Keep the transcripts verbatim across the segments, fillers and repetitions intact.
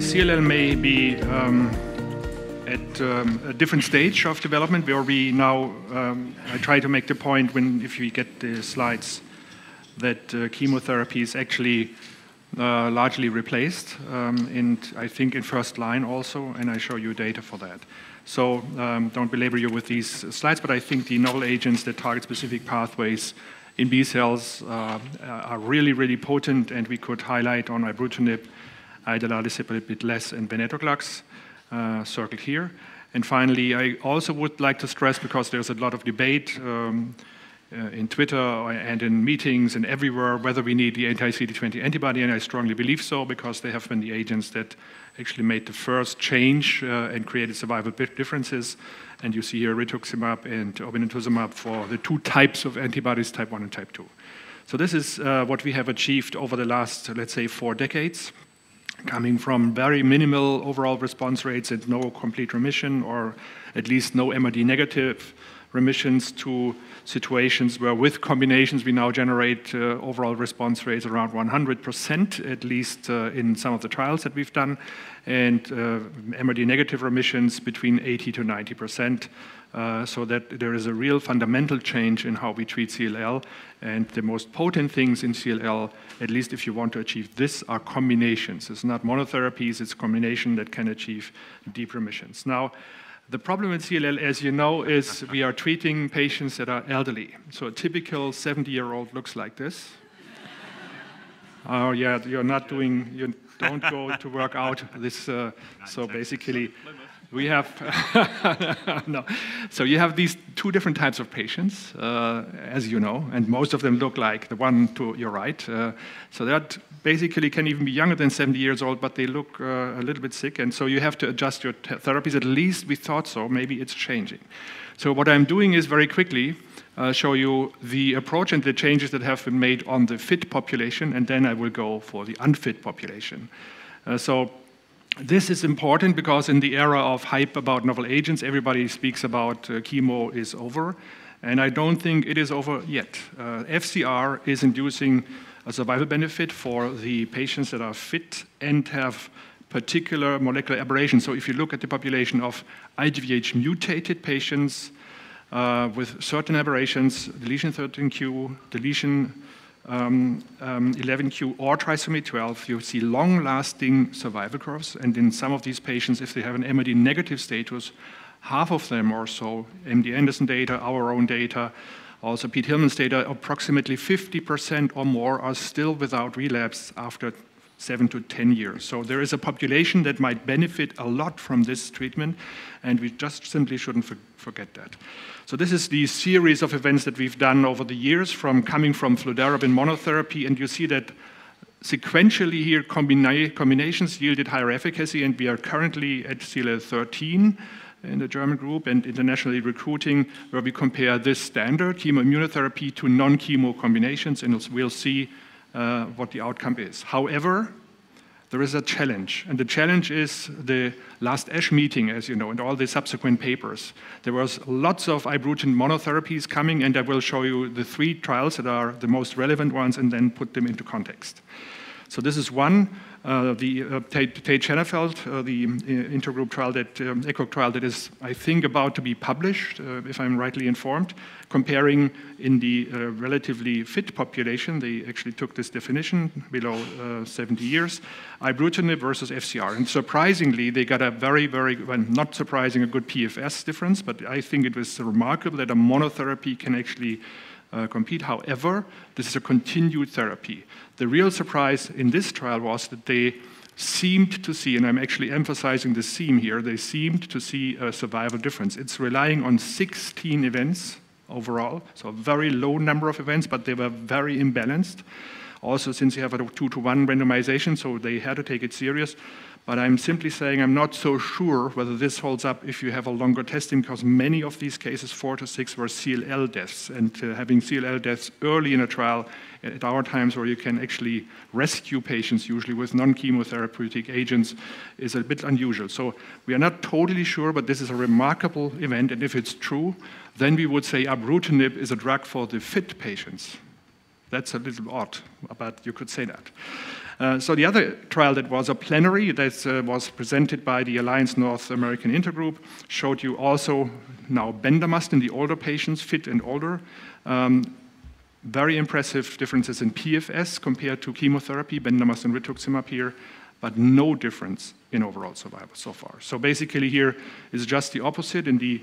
C L L may be um, at um, a different stage of development, where we now, um, I try to make the point when, if you get the slides, that uh, chemotherapy is actually uh, largely replaced, um, and I think in first line also, and I show you data for that. So um, don't belabor you with these slides, but I think the novel agents that target specific pathways in B cells uh, are really, really potent, and we could highlight on ibrutinib, idelalisib a bit less, and venetoclax. Uh, circled here. And finally, I also would like to stress, because there's a lot of debate um, uh, in Twitter and in meetings and everywhere, whether we need the anti-C D twenty antibody, and I strongly believe so, because they have been the agents that actually made the first change uh, and created survival differences. And you see here rituximab and obinutuzumab for the two types of antibodies, type one and type two. So this is uh, what we have achieved over the last, let's say, four decades. Coming from very minimal overall response rates and no complete remission, or at least no M R D negative remissions, to situations where with combinations we now generate uh, overall response rates around one hundred percent, at least uh, in some of the trials that we've done, and uh, M R D negative remissions between eighty to ninety percent. Uh, so that there is a real fundamental change in how we treat C L L, and the most potent things in C L L, at least if you want to achieve this, are combinations. It's not monotherapies, it's combination that can achieve deep remissions. Now, the problem with C L L, as you know, is we are treating patients that are elderly. So a typical seventy-year-old looks like this. Oh yeah, you're not doing, you don't go to work out this, uh, so basically, we have, no. So you have these two different types of patients, uh, as you know, and most of them look like the one to your right. Uh, so that basically can even be younger than seventy years old, but they look uh, a little bit sick, and so you have to adjust your therapies. At least we thought so, maybe it's changing. So what I'm doing is very quickly uh, show you the approach and the changes that have been made on the fit population, and then I will go for the unfit population. Uh, so. This is important because in the era of hype about novel agents, everybody speaks about uh, chemo is over, and I don't think it is over yet. Uh, F C R is inducing a survival benefit for the patients that are fit and have particular molecular aberrations. So if you look at the population of I G V H mutated patients uh, with certain aberrations, deletion thirteen q, deletion Um, um, eleven q or trisomy twelve, you see long-lasting survival curves, and in some of these patients, if they have an M R D negative status, half of them or so, M D Anderson data, our own data, also Pete Hillman's data, approximately fifty percent or more are still without relapse after seven to ten years. So there is a population that might benefit a lot from this treatment, and we just simply shouldn't forget that. So this is the series of events that we've done over the years, from coming from fludarabine monotherapy, and you see that sequentially here combina combinations yielded higher efficacy, and we are currently at C L L thirteen in the German group and internationally recruiting, where we compare this standard chemoimmunotherapy to non-chemo combinations, and we'll see Uh, what the outcome is. However, there is a challenge, and the challenge is the last A S H meeting, as you know, and all the subsequent papers. There was lots of ibrutinib monotherapies coming, and I will show you the three trials that are the most relevant ones and then put them into context. So this is one, uh, the uh, Tate-Shennefeld, uh, the uh, intergroup trial, that um, ECOG trial that is, I think, about to be published, uh, if I'm rightly informed, comparing in the uh, relatively fit population, they actually took this definition below uh, seventy years, ibrutinib versus F C R. And surprisingly, they got a very, very, well, not surprising, a good P F S difference, but I think it was remarkable that a monotherapy can actually Uh, compete. However, this is a continued therapy. The real surprise in this trial was that they seemed to see, and I'm actually emphasizing the seam here, they seemed to see a survival difference. It's relying on sixteen events overall, so a very low number of events, but they were very imbalanced. Also, since you have a two to one randomization, so they had to take it serious. But I'm simply saying I'm not so sure whether this holds up if you have a longer testing, because many of these cases, four to six, were C L L deaths. And uh, having C L L deaths early in a trial, at our times where you can actually rescue patients, usually with non-chemotherapeutic agents, is a bit unusual. So we are not totally sure, but this is a remarkable event. And if it's true, then we would say ibrutinib is a drug for the fit patients. That's a little odd, but you could say that. Uh, so the other trial that was a plenary that uh, was presented by the Alliance North American Intergroup showed you also now bendamustine, the older patients, fit and older. Um, very impressive differences in P F S compared to chemotherapy, bendamustine and rituximab here, but no difference in overall survival so far. So basically here is just the opposite in the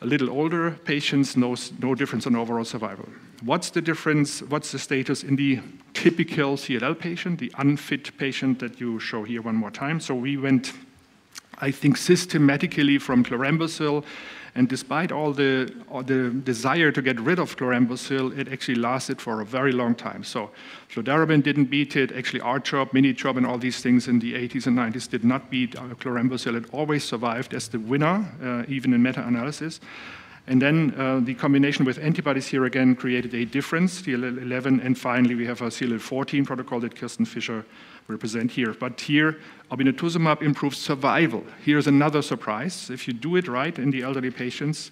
a little older patients, no, no difference on overall survival. What's the difference, what's the status in the typical C L L patient, the unfit patient that you show here one more time? So we went, I think, systematically from chlorambucil, and despite all the, all the desire to get rid of chlorambucil, it actually lasted for a very long time. So fludarabine didn't beat it, actually R CHOP, mini-CHOP, and all these things in the eighties and nineties did not beat chlorambucil. It always survived as the winner, uh, even in meta-analysis. And then uh, the combination with antibodies here again created a difference, C L L eleven, and finally we have a C L L fourteen protocol that Kirsten Fischer represent here. But here, obinutuzumab improves survival. Here's another surprise. If you do it right in the elderly patients,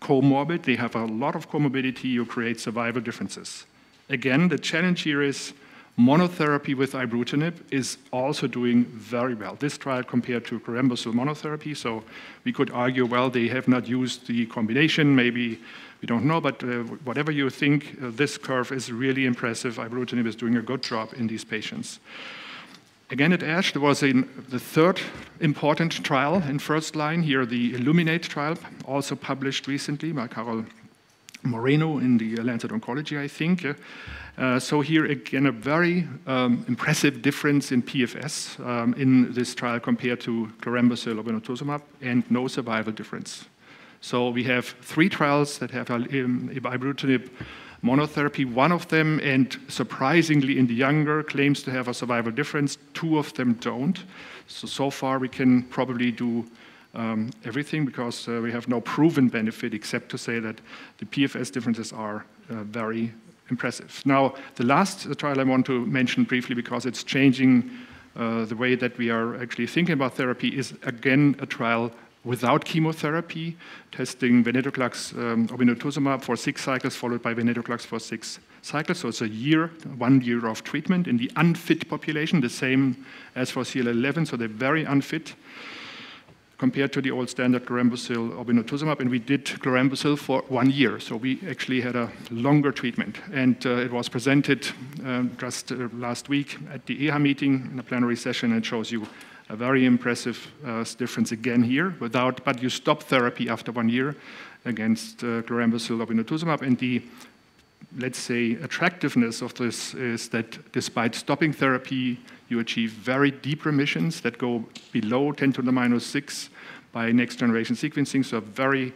comorbid, they have a lot of comorbidity, you create survival differences. Again, the challenge here is monotherapy with ibrutinib is also doing very well. This trial compared to chlorambucil monotherapy, so we could argue, well, they have not used the combination, maybe we don't know, but uh, whatever you think, uh, this curve is really impressive. Ibrutinib is doing a good job in these patients. Again, at ASH, there was a, the third important trial in first line, here the Illuminate trial, also published recently by Karol Moreno in the Lancet Oncology, I think. Uh, so here again a very um, impressive difference in P F S um, in this trial compared to chlorambucil obinutuzumab, and no survival difference. So we have three trials that have um, ibrutinib monotherapy. One of them, and surprisingly in the younger, claims to have a survival difference. Two of them don't. So, so far we can probably do Um, everything, because uh, we have no proven benefit except to say that the P F S differences are uh, very impressive. Now, the last trial I want to mention briefly, because it's changing uh, the way that we are actually thinking about therapy, is again a trial without chemotherapy, testing Venetoclax um, obinutuzumab for six cycles, followed by Venetoclax for six cycles. So it's a year, one year of treatment in the unfit population, the same as for C L L eleven, so they're very unfit, compared to the old standard chlorambucil obinutuzumab, and we did chlorambucil for one year. So we actually had a longer treatment. And uh, it was presented um, just uh, last week at the E H A meeting in a plenary session, and shows you a very impressive uh, difference again here, without, but you stop therapy after one year against uh, chlorambucil obinutuzumab. And the, let's say, attractiveness of this is that despite stopping therapy, you achieve very deep remissions that go below ten to the minus six by next-generation sequencing, so very,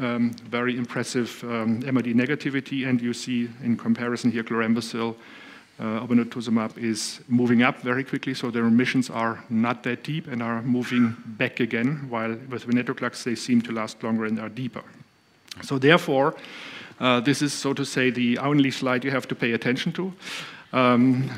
um, very impressive um, M R D negativity, and you see in comparison here, chlorambucil uh, obinutuzumab is moving up very quickly, so the remissions are not that deep and are moving back again, while with venetoclax they seem to last longer and are deeper. So therefore, uh, this is, so to say, the only slide you have to pay attention to. Um,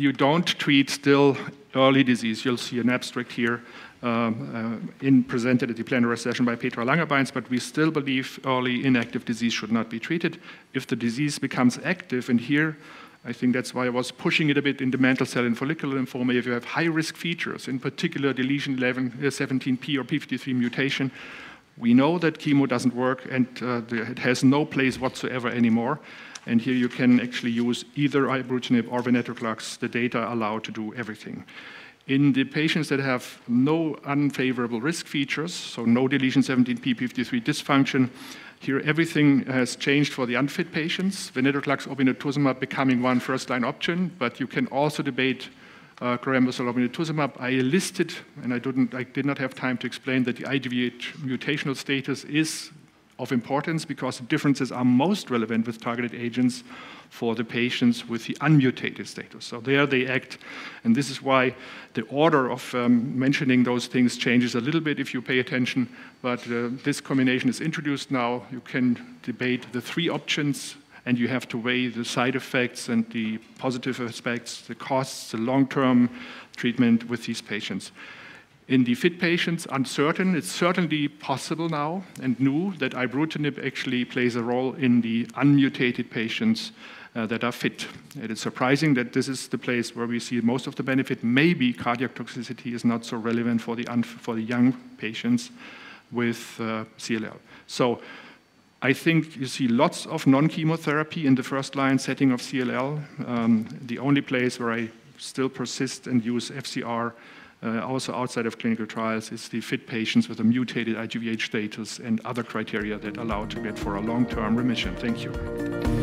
You don't treat still early disease. You'll see an abstract here um, uh, in presented at the plenary session by Petra Langerbeins, but we still believe early inactive disease should not be treated. If the disease becomes active, and here, I think that's why I was pushing it a bit in the mantle cell and follicular lymphoma, if you have high-risk features, in particular deletion eleven, seventeen p or P fifty-three mutation, we know that chemo doesn't work, and uh, it has no place whatsoever anymore. And here you can actually use either ibrutinib or venetoclax. The data allow to do everything. In the patients that have no unfavorable risk features, so no deletion seventeen p p fifty-three dysfunction, here everything has changed for the unfit patients. Venetoclax obinutuzumab becoming one first-line option, but you can also debate Uh, chlorambucil obinutuzumab. I listed, and I didn't, I did not have time to explain that the I G V H mutational status is of importance, because differences are most relevant with targeted agents for the patients with the unmutated status. So there they act, and this is why the order of um, mentioning those things changes a little bit if you pay attention, but uh, this combination is introduced now. You can debate the three options, and you have to weigh the side effects and the positive aspects, the costs, the long-term treatment with these patients. In the fit patients, uncertain, it's certainly possible now and new that ibrutinib actually plays a role in the unmutated patients uh, that are fit. It is surprising that this is the place where we see most of the benefit. Maybe cardiac toxicity is not so relevant for the, for the young patients with uh, C L L. So I think you see lots of non-chemotherapy in the first-line setting of C L L. Um, the only place where I still persist and use F C R, uh, also outside of clinical trials, is the fit patients with a mutated I G V H status and other criteria that allow to get for a long-term remission. Thank you.